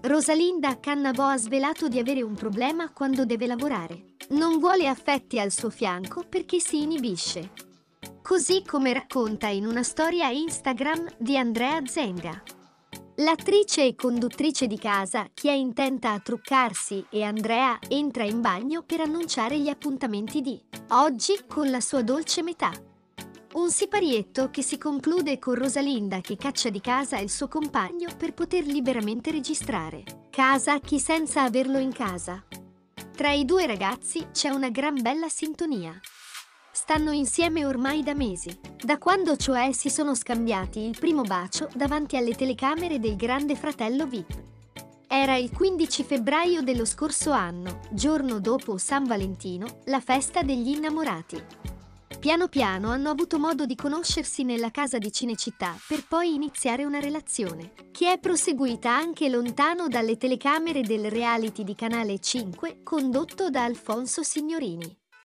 Rosalinda Cannavò ha svelato di avere un problema quando deve lavorare. Non vuole affetti al suo fianco perché si inibisce. Così come racconta in una storia Instagram di Andrea Zenga. L'attrice e conduttrice di Casa Chi è intenta a truccarsi e Andrea entra in bagno per annunciare gli appuntamenti di oggi con la sua dolce metà. Un siparietto che si conclude con Rosalinda che caccia di casa il suo compagno per poter liberamente registrare Casa Chi senza averlo in casa. Tra i due ragazzi c'è una gran bella sintonia. Stanno insieme ormai da mesi, da quando cioè si sono scambiati il primo bacio davanti alle telecamere del Grande Fratello VIP. Era il 15 febbraio dello scorso anno, giorno dopo San Valentino, la festa degli innamorati. Piano piano hanno avuto modo di conoscersi nella casa di Cinecittà per poi iniziare una relazione, che è proseguita anche lontano dalle telecamere del reality di Canale 5 condotto da Alfonso Signorini.